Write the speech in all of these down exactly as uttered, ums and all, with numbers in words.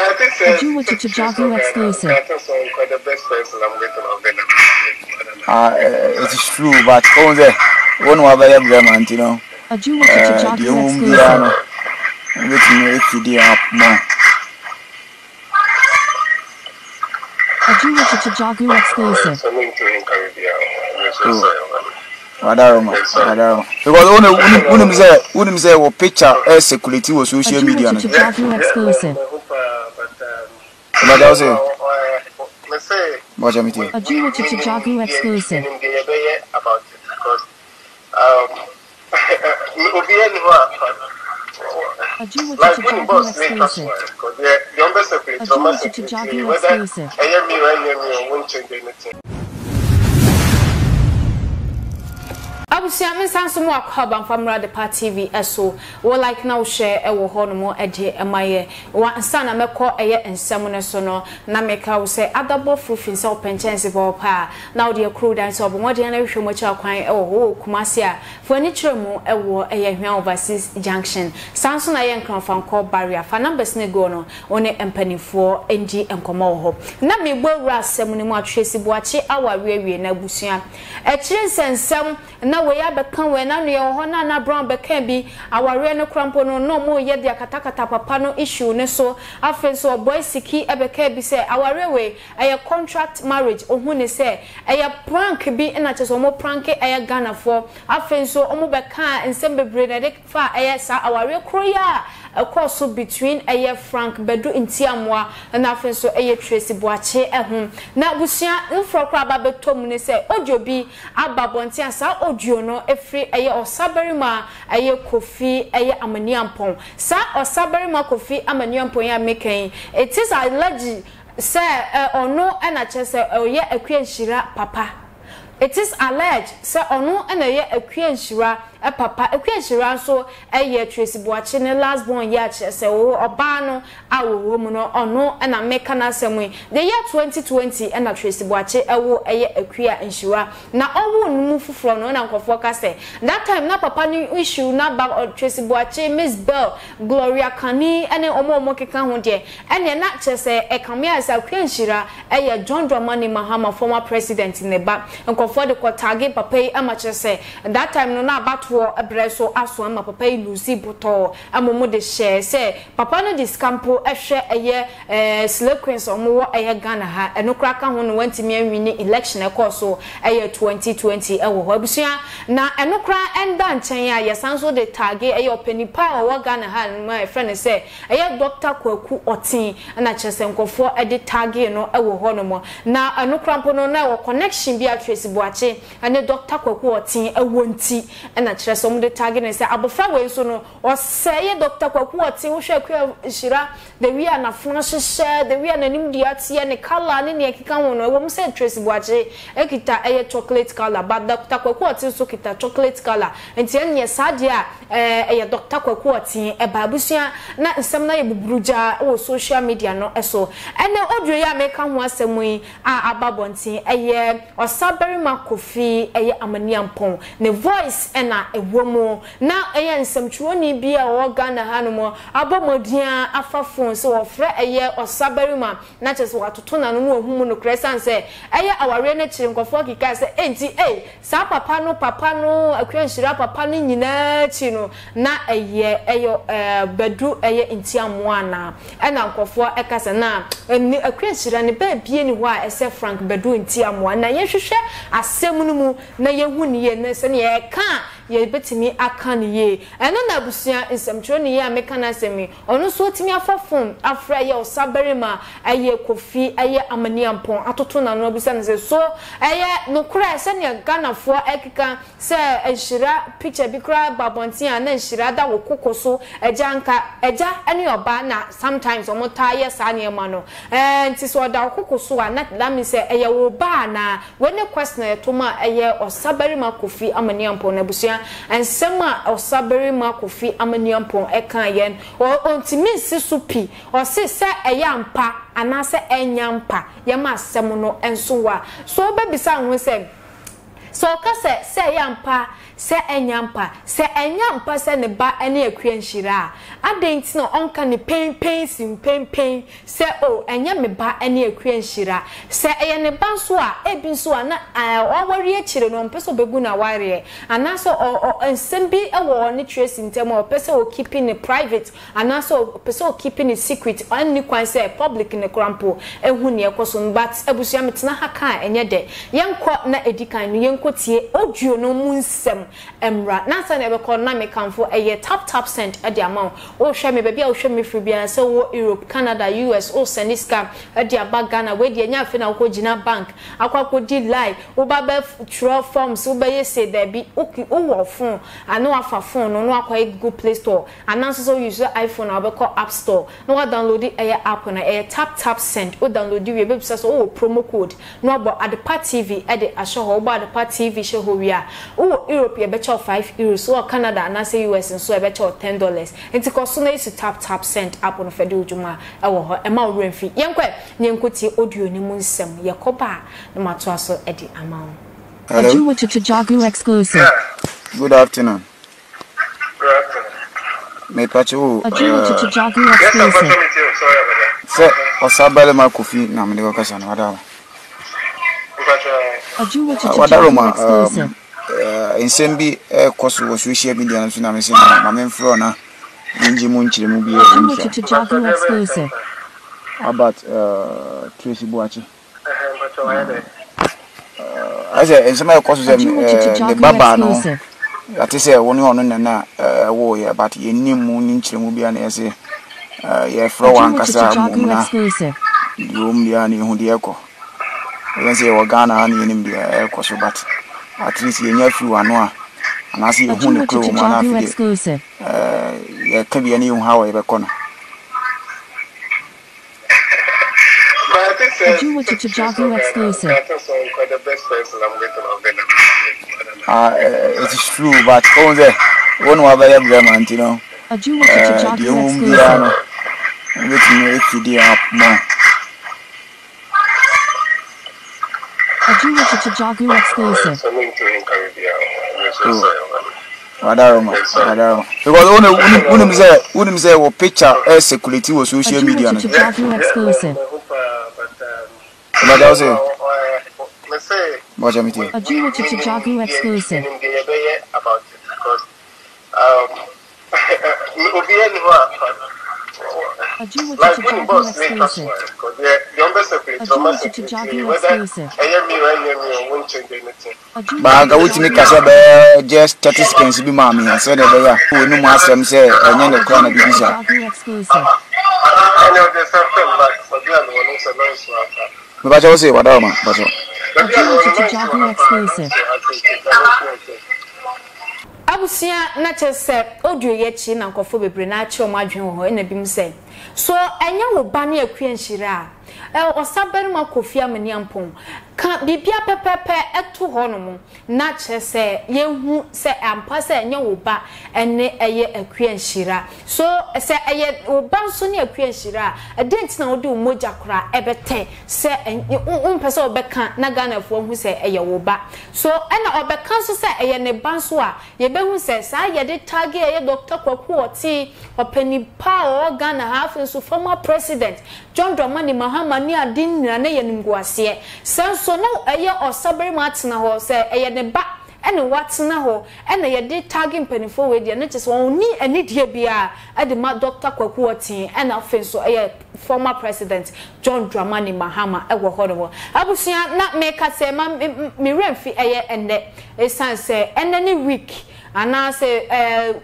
I think uh, you would to Jago exclusive. I'm quite the best person I'm going to know. Ah, it is true, but only one more by them, you know. A Jew would to Jago exclusive. A Jew would to Jago exclusive. I don't know. I don't know. Because only say, only say, we picture air security was social media. A Jew would to Jago exclusive. Let's say, what I'm doing. A Jew to Chicago exclusive. About it because um, a Jew to Chicago exclusive. A Jew to Chicago exclusive. I won't change anything. Abusiame sanso mo akwaban from Adepa T V eso wo like na wo share e wo hono mo eje emaye wan sana meko eye ensem ne so no na meka wo se adabo frufin se openchense bo pa na wo de crew dance obo mo de na hwe mo cha kwan e wo ho kumase a fani kire mu e wo eye hwan overseas junction sanso na ye nkan fan call barrier fa numbers ne go no one empanifo ndi enkomo wo ho na megbo wura asem ne mu atwesi bo achi awawewe na busua e kire sensem na we ya bekan we na no ye ho na na brown bekan bi aware no krampo no no mo ye dia katakata papa no issue ne so afen so boy siki e bekan bi se aware we e contract marriage ohu ne se e prank bi na che so mo prank e Ghana for afen so omo bekan ensem bebre na de fa e sa aware kroya e course between e Frank Bedu Ntiamwa na afen so e Tracey Boakye e ho na busia nfrokra ba betom ne se ojobi ababonti asa ojo no every aye or sabarima aye kofi aye Amaniampong sa or sabarima kofi Amaniampong ya making it is alleged sir or no and I just say oh yeah Ekuye Nshira papa. It is alleged, sir, or no, and a year Ekuye Nshira, a papa, Ekuye Nshira, so a year Tracey Boakye the last born year, say, oh, Obano, our woman, or no, and I make an assembly. The year twenty twenty, and a Tracey Boakye, a wo, a year Ekuye Nshira. Now, all won't move from no uncle forecast. That time, na papa new issue, na bag or Tracey Boakye, Miss Bell, Gloria Kani, and a Omo Mokikan one day, and a natchez, a Kamia, a Ekuye Nshira, a year John Dramani Mahama, former president in the back, uncle. For the Kotagi Pape amateur say that time no na bat war a bresso aswam pape Lucy Buto a momo de share say Papa no discampo a share a year uh sloquence or more a year Ghana ha and no cracker one went mini election a course so a year twenty twenty a wobsia na and no cra and dan chanya yes answer the target a your penny power or Ghana ha and my friend say a year doctor Kwaku Otin and I just and go for a de target no a wohonomo na and no crampo no now connection be a trace Boakye and the doctor Kwaku Otin a wonti and a chess on the target and say Abofra so no or say doctor Kwaku Otin who share Shira the we are na France share the we are nanim the atia ne color ne ne kika wono we say Tracey Boakye e kita e chocolate color but doctor Kwaku Otin so kita chocolate color and tie ne sadia eh e doctor Kwaku Otin e babusua na nsem na ye bubruja o social media no eso and the audio ya make ho asem yi a ababontin eye osabere Kofi aye Amaniampong ne voice ena ewomo na aye nsemtwoni bia wo Ghana hanomo abomodian afafon se wo frɛ aye osabarima na kyese watoto na no no ohum no kresan se aye aware ne kyere nkofo kika se enti eh sa papa no papa no Ekuye Nshira papa no nyina chi no na aye ayo Bedu aye Ntiamu ana ena nkofo ekasa na Ekuye Nshira ne ba bie ni wa ese Frank Bedu Ntiamu na ye hwehwe asemunumu na yehuni ye nese ne ye ka ye betimi aka ne ye eno na busia nsemtro ne ye ameka na semi ono so otimi afafon afra ye osaberima aye kofi aye Amaniampong atoto na no busia nse so aye nokura se ne Ghanafo ekika se Nshira picture bi kura babonti ana Nshira da wokokoso eja nka eja ene oba na sometimes omota ye sa ne ma no eh nti so da wokokoso ana lami se aye wo ba na wene kwesna toma aye osaberima kofi Amaniampong na busia ensema osaberima kofi Amaniampong ekan yen ontimi sisupi o se se eyampa anase enyampa yema asem no enso wa so obebisa ho se so kase se eyampa se enyampa se enyampa se ne ba ene Ekuye Nshira adenti no onka ne pain pain sim pain pain se o enya me ba ene Ekuye Nshira se eye ne ba so a ebi so a na awori akire no mpeso begu na ware anaso o ensembi ewo ne Tracey ntem o pese o keeping it private anaso pese o keeping it secret anni kwan se public ne krampo ehu ne ekoso but ebusua metena haka enye de yenko na edikan no yenko tie oduo no munsem emra na sa na be call na me kanfo eye tap tap send e de amount wo hwe me be bia wo hwe me free bia se wo Europe Canada U S o send scam e de abagana we de nya afi na wo gina bank akwa ko di lie wo ba be throw forms wo be say there be wo wo phone ano afa phone no no akwa Google Play Store ananso so use iPhone na be call App Store no wa download eye app na eye tap tap send wo download we be so wo promo code no abo Adepa T V e de asho ho ba Adepa T V she ho wi a wo Europe e be cho five euros wo Canada and say U S so e be cho ten dollars nti ko so na isu tap tap send app no fede odwuma e wo ho e ma wo renfi yenkwe nyenkoti odio ni mu nsem ye koba na mato aso e de amawo. Hello. You want to Jagu exclusive. Good afternoon. Good afternoon. Me pacho. You want to Jagu exclusive. So osabale makofi na me ko kasa na wada. Wadaroma insembi ekosu wo social media na sina mesi na memfro na nji mu nchire mu biye exclusive about Tracey Boakye eh aje insema ekosu ze ne baba no atise woni hono nana wo ye but yenimu ni nchire mu biya na yesi ye fro wan kasa mu na yo mbiya ni hundi eko yense wo Ghana ani ni mbiya ekosu but at least you never flew an hour, and I see you only close one after exclusive. Uh, there could be any however corner. But I think that you want to Jagu exclusive. Quite the best person I'm going to Ah, it is true, but only one of them, you know. I do want to Jagu exclusive. I do want to Jagu exclusive. Wadaroma, wadaroma. Because one, one, one mzee, one mzee wo picture air security wo social media na. I do want to Jagu exclusive. But also, I do want to Jagu exclusive. About it because um, I do want to Jagu exclusive. I do want to Jagu exclusive. But I want to make a just thirty seconds be mommy and said that we no more some say and then the corner be visa. I know there's something back for the other one also knows what. But I also what am I? But I Jagu exclusive. Abusia na chese odu yechi na nkofo bebre na achi o madwen ho na bim se so enya wo ba na Ekuye Nshira o saber ma kofi Amaniampong ka bibia pepepe eto hono mo na chese yehu se ampa se enya wo ba ene eye Ekuye Nshira so se eye wo ba nso na Ekuye Nshira adent na wo de moja kra ebete se unpese obeka na ganafo hu se eye wo ba so ena obeka so se eye ne ba nso a ye behu se sa ye de tagi eye Doctor Kwaku Oti opani pa o Ghana half nso former president John Dramani Mahama ni adin na ne yenimguase senso no eye osabere matna ho se eye ne ba ene watna ho ene ye de tagging penifo we de ne chese won ni ene die bia e de ma Doctor Kwaku Oti ene afenso eye former president John Dramani Mahama e wo ho abusia na meka se ma me renfi eye ene e sense ene ni week ana se eh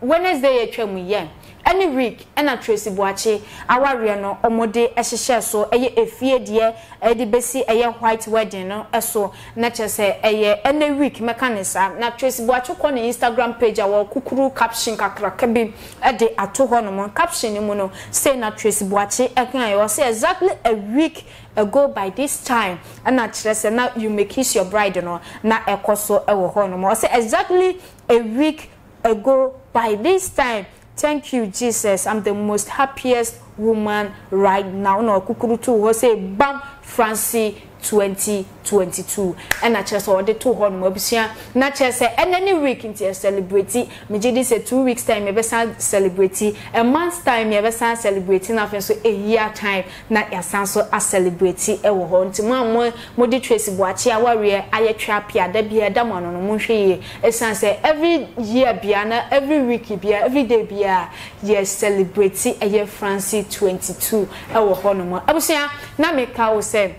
Wednesday etwam yen any week and a Tracey Boakye awariano omode ehhehye so eye efie de e de besi eye white wedding no eso na chese eye any week mekanisa na Tracey Boakye ko ne Instagram page awo kukuru caption kakraka bi e de ato hono mo caption ni mu no say na Tracey Boakye e kan ayo say exactly a week ago by this time and actually say now you may kiss your bride no na ekoso e wo hono mo say exactly a week ago by this time. Thank you, Jesus. I'm the most happiest woman right now. No, kukurutu, who say, bam, Francie. twenty twenty-two. And I just order two horn mobisia. Not just say, and any week into a celebrity. Majidi said two weeks' time, you ever sound celebrity. A month's time, you ever sound celebrity. Nothing so a year time, not your sound so a celebrity. A horn to my modi Tracey Boakye, a warrior, I trap ya, there be a damon on a moon. A son say every year, Biana, every week, Bia, every day, Bia, yes, celebrity, a year Francie twenty two. A horn, I was saying, Nameka was saying.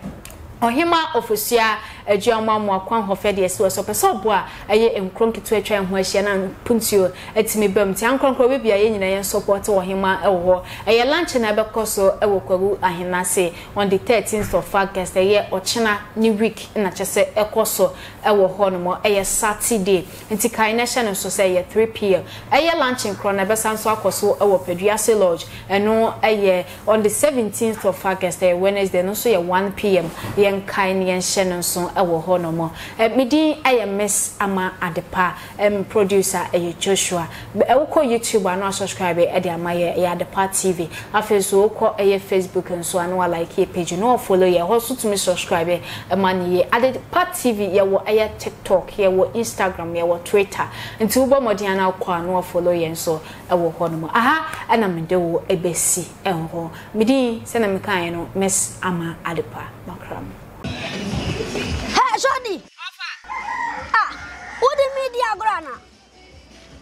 Ohima ofusia ejoma mo akwan hofe de ese so pese oboa eye enkronke to atwa ho ahia na puntio etime bam ti ankronkro bebia ye nyina ye support ohima ewo eye lunch na be koso ewo kwagu ahina se on the thirteenth of August eye ochina ni week na chese ekoso ewo ho no mo eye Saturday nti kai na hye no so se eye three p m eye lunch nkron na be sanso akoso ewo Paduase Lodge eno eye on the seventeenth of August eye Wednesday no so ye one p m yen kai ni yen hye no so ewo ho no mo midi eye miss ama Adepa em producer eye Joshua ewoko YouTube ano subscribe e de ama ye Adepa T V afeso okọ eye Facebook nso ano like page no follow ye ho so to me subscribe amani Adepa T V ye wo eye TikTok ye wo Instagram ye wo Twitter nti ubo modern na okọ ano follow ye nso ewo ho no mo aha ana mde wo ebesi enho midi se na me kan no miss ama Adepa makram. Hey, Johnny! Ah, who the media grana?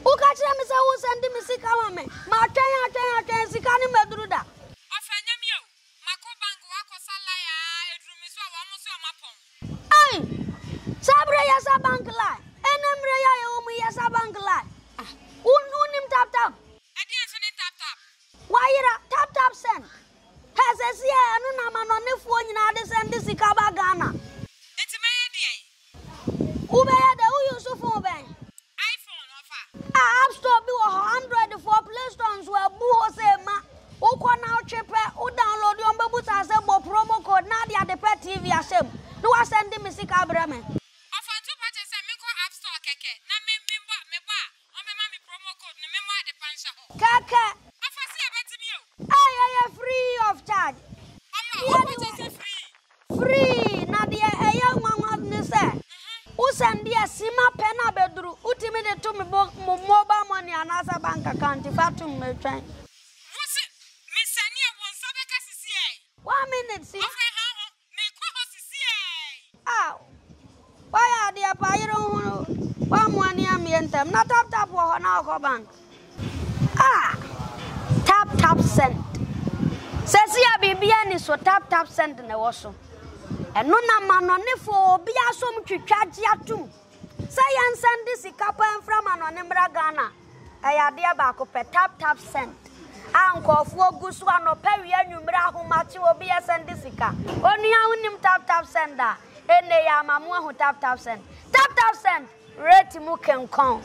Who catch them? Say who send them? See come me. Ma train, ma train, ma train. See can you make do that? Offer them you. Ma go bank, wa go salary. Edrum is wa wa musu wa mapong. Hey, sabre ya sa bank lie. Enemre ya ya umu ya sa bank lie. Un unim tap tap. Adi ansoni tap tap. Waira tap tap send. Has a see anu na manoni phone na de send this ikaba Ghana. Who be there? Who use phone be? iPhone offer. Ah, App Store be wo Android for Play Store so e bu ho se ma. Wo kwa na chepe, wo download yon be buta se bo promo code na dia de pe T V asem. No wa send me sika bra me. Offer to purchase me ko App Store keke. Na me me ba me ba. O me ma me promo code ne me mo de pansha ho. Keke. Offer se e betimi o. Ay ay ay free of charge. Omo purchase free. Free na dia e ya nwanwa ne se. Usandia sima pena bedru utimide to me book mobile money and another bank account if I to me train. What's it? Miss Sania wants to make us see. One minute, see. Ah, why are they a pyro? One money and them not tap tap for an alcohol bank. Ah, tap tap send. Says here, baby, and it's what tap tap send in the washroom. And no man on the four be a sum to charge ya too. Say and send this a couple and from an onembra Ghana. I dear back up a tap tap sent. Uncle for goose one or Perry and you bra who match you will be a send this car. Only I win him tap tap sender. And they are my mom who tap tap send. Tap tap send. Rate mook and con.